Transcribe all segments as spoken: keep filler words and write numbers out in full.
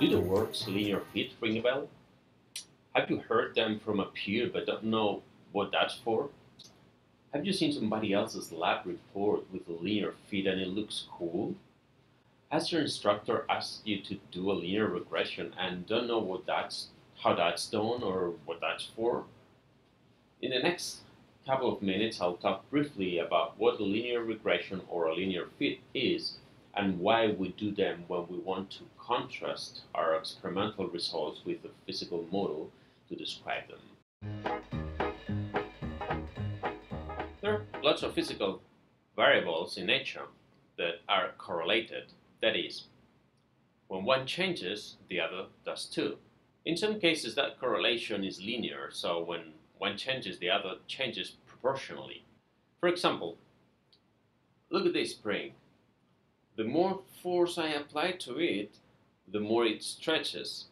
Do the words linear fit ring a bell? Have you heard them from a peer but don't know what that's for? Have you seen somebody else's lab report with a linear fit and it looks cool? Has your instructor asked you to do a linear regression and don't know what that's, how that's done or what that's for? In the next couple of minutes, I'll talk briefly about what a linear regression or a linear fit is and why we do them when we want to contrast our experimental results with a physical model to describe them. There are lots of physical variables in nature that are correlated. That is, when one changes, the other does too. In some cases, that correlation is linear, so when one changes, the other changes proportionally. For example, look at this spring. The more force I apply to it, the more it stretches.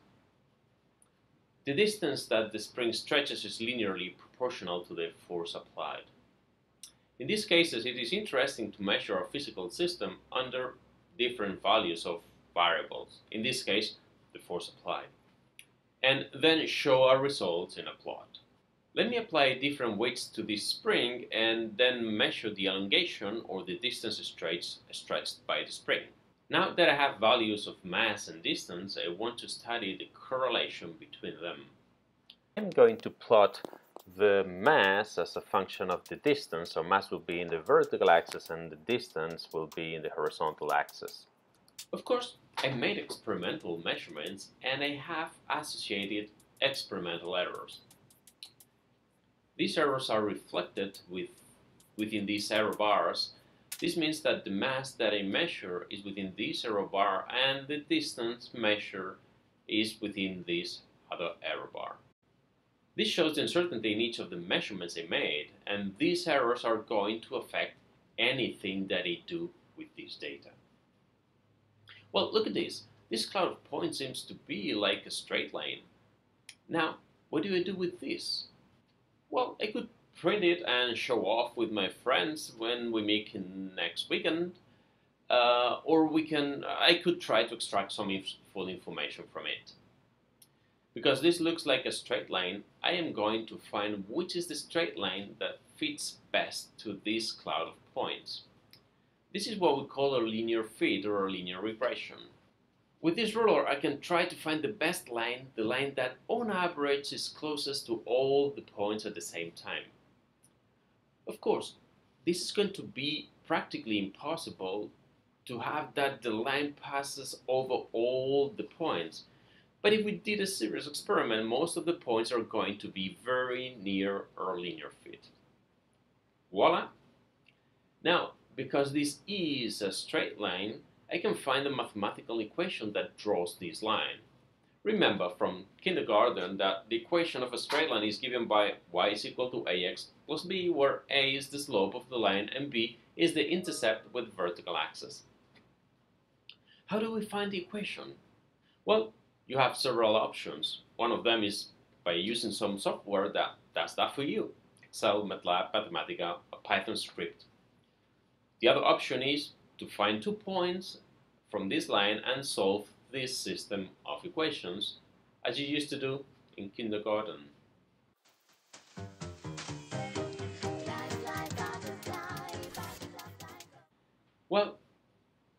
The distance that the spring stretches is linearly proportional to the force applied. In these cases, it is interesting to measure a physical system under different values of variables, in this case, the force applied, and then show our results in a plot. Let me apply different weights to this spring and then measure the elongation or the distance stretched by the spring. Now that I have values of mass and distance, I want to study the correlation between them. I'm going to plot the mass as a function of the distance, so mass will be in the vertical axis and the distance will be in the horizontal axis. Of course, I made experimental measurements and I have associated experimental errors. These errors are reflected with, within these error bars. This means that the mass that I measure is within this error bar and the distance measured is within this other error bar. This shows the uncertainty in each of the measurements I made, and these errors are going to affect anything that I do with this data. Well, look at this. This cloud of points seems to be like a straight line. Now, what do I do with this? Well, I could print it and show off with my friends when we meet next weekend, uh, or we can. I could try to extract some useful information from it. Because this looks like a straight line, I am going to find which is the straight line that fits best to this cloud of points. This is what we call a linear fit or a linear regression. With this ruler, I can try to find the best line, the line that on average is closest to all the points at the same time. Of course, this is going to be practically impossible to have that the line passes over all the points, but if we did a serious experiment, most of the points are going to be very near or linear fit. Voila! Now, because this is a straight line, I can find a mathematical equation that draws this line. Remember from kindergarten that the equation of a straight line is given by y is equal to ax plus b, where a is the slope of the line and b is the intercept with the vertical axis. How do we find the equation? Well, you have several options. One of them is by using some software that does that for you. Excel, MATLAB, Mathematica, a Python script. The other option is to find two points from this line and solve this system of equations, as you used to do in kindergarten. Well,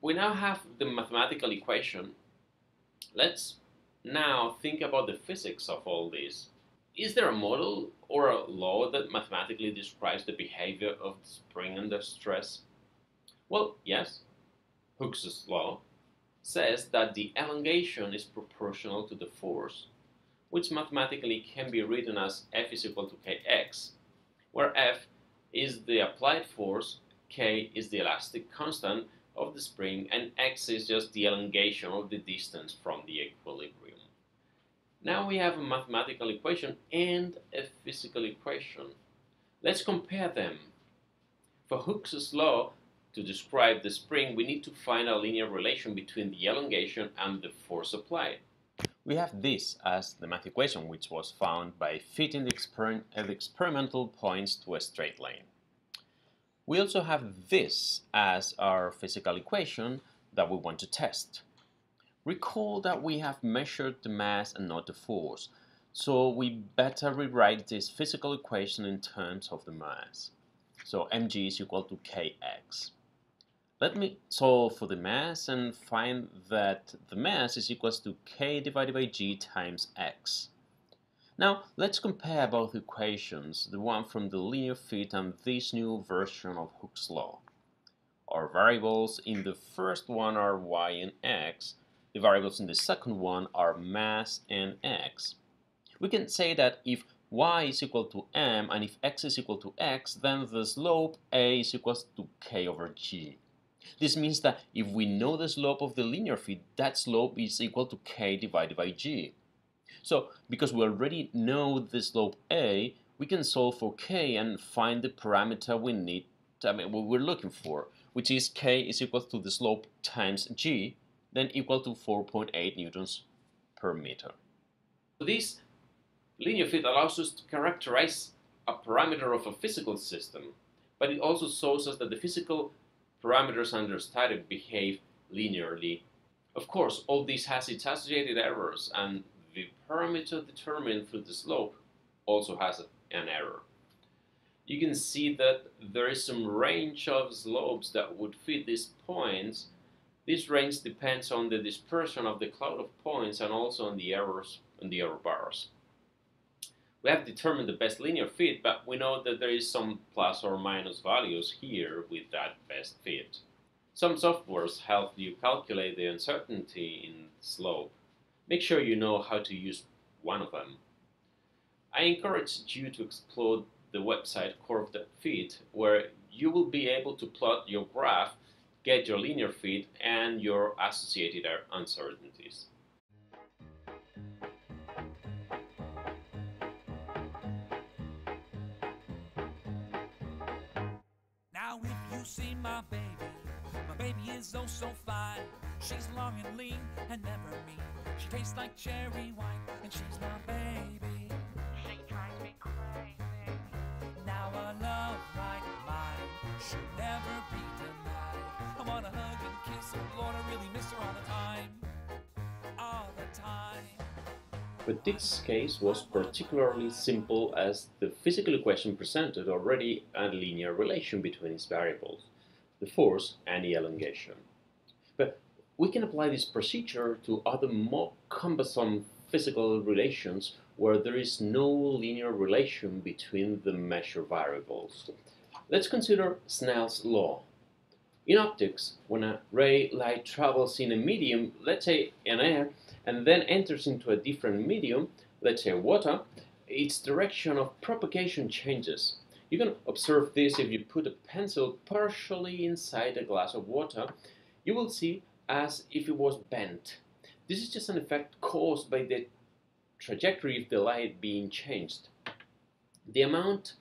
we now have the mathematical equation. Let's now think about the physics of all this. Is there a model or a law that mathematically describes the behavior of the spring under stress? Well, yes. Hooke's law says that the elongation is proportional to the force, which mathematically can be written as F is equal to Kx, where F is the applied force, K is the elastic constant of the spring, and X is just the elongation of the distance from the equilibrium. Now we have a mathematical equation and a physical equation. Let's compare them. For Hooke's law, to describe the spring, we need to find a linear relation between the elongation and the force applied. We have this as the math equation, which was found by fitting the, exper the experimental points to a straight line. We also have this as our physical equation that we want to test. Recall that we have measured the mass and not the force, so we better rewrite this physical equation in terms of the mass. So mg is equal to kx. Let me solve for the mass and find that the mass is equal to k divided by g times x. Now let's compare both equations, the one from the linear fit and this new version of Hooke's law. Our variables in the first one are y and x, the variables in the second one are mass and x. We can say that if y is equal to m and if x is equal to x, then the slope a is equal to k over g. This means that if we know the slope of the linear fit, that slope is equal to k divided by g. So, because we already know the slope a, we can solve for k and find the parameter we need, I mean, what we're looking for, which is k is equal to the slope times g, then equal to four point eight newtons per meter. This linear fit allows us to characterize a parameter of a physical system, but it also shows us that the physical parameters under study behave linearly. Of course, all this has its associated errors, and the parameter determined through the slope also has an error. You can see that there is some range of slopes that would fit these points. This range depends on the dispersion of the cloud of points and also on the errors and the error bars. We have determined the best linear fit, but we know that there is some plus or minus values here with that best fit. Some softwares help you calculate the uncertainty in slope. Make sure you know how to use one of them. I encourage you to explore the website CurveFit, where you will be able to plot your graph, get your linear fit, and your associated uncertainties. Now if you see my baby, my baby is oh so fine. She's long and lean and never mean. She tastes like cherry wine, and she's my baby. She drives me crazy. Now a love like mine should never be denied. I wanna hug and kiss her, Lord, I really miss her all the time. All the time. But this case was particularly simple as the physical equation presented already a linear relation between its variables, the force and the elongation. But we can apply this procedure to other more cumbersome physical relations where there is no linear relation between the measured variables. Let's consider Snell's law. In optics, when a ray light travels in a medium, let's say an air, and then enters into a different medium, let's say water, its direction of propagation changes. You can observe this if you put a pencil partially inside a glass of water. You will see as if it was bent. This is just an effect caused by the trajectory of the light being changed. The amount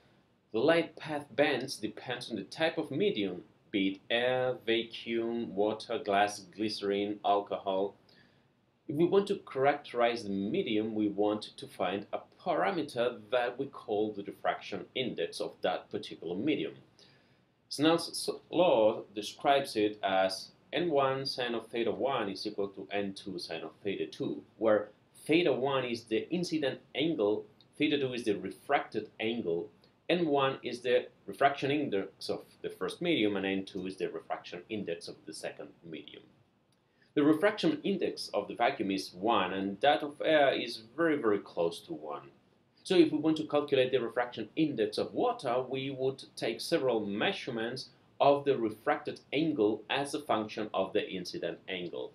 the light path bends depends on the type of medium, be it air, vacuum, water, glass, glycerin, alcohol. If we want to characterize the medium, we want to find a parameter that we call the diffraction index of that particular medium. Snell's law describes it as n one sine of theta one is equal to n two sine of theta two, where theta one is the incident angle, theta two is the refracted angle, n one is the refraction index of the first medium, and n two is the refraction index of the second medium. The refraction index of the vacuum is one, and that of air is very, very close to one. So if we want to calculate the refraction index of water, we would take several measurements of the refracted angle as a function of the incident angle.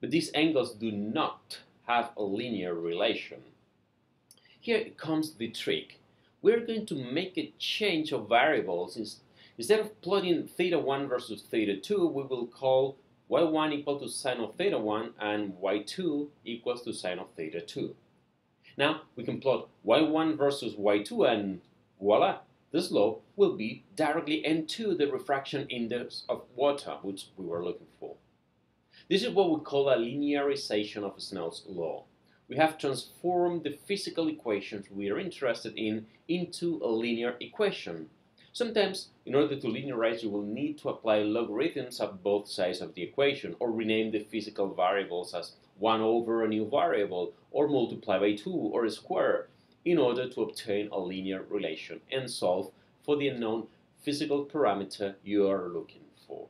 But these angles do not have a linear relation. Here comes the trick. We're going to make a change of variables. Instead of plotting theta one versus theta two, we will call y one equal to sine of theta one and y two equals to sine of theta two. Now we can plot y one versus y two and voila, the slope will be directly n two, the refraction index of water, which we were looking for. This is what we call a linearization of Snell's law. We have transformed the physical equations we are interested in into a linear equation. Sometimes, in order to linearize, you will need to apply logarithms at both sides of the equation, or rename the physical variables as one over a new variable, or multiply by two, or square, in order to obtain a linear relation and solve for the unknown physical parameter you are looking for.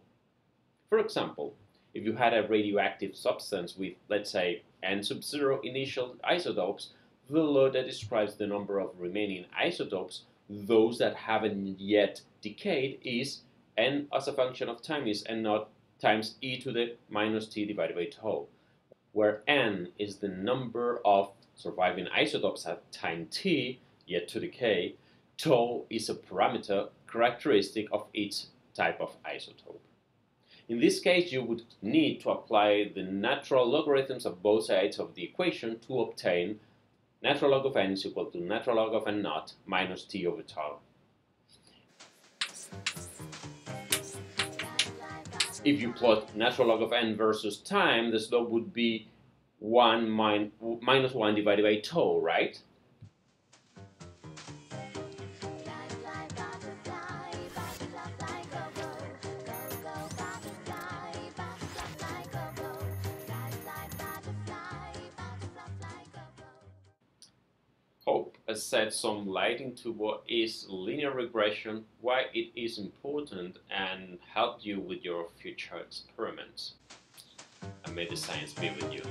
For example, if you had a radioactive substance with, let's say, n sub zero initial isotopes, the law that describes the number of remaining isotopes, those that haven't yet decayed, is n as a function of time is n naught times e to the minus t divided by tau, where n is the number of surviving isotopes at time t, yet to decay, tau is a parameter characteristic of each type of isotope. In this case, you would need to apply the natural logarithms of both sides of the equation to obtain natural log of n is equal to natural log of n naught minus t over tau. If you plot natural log of n versus time, the slope would be one min minus one divided by tau, right? Hope has set some light into what is linear regression, why it is important, and help you with your future experiments. And may the science be with you.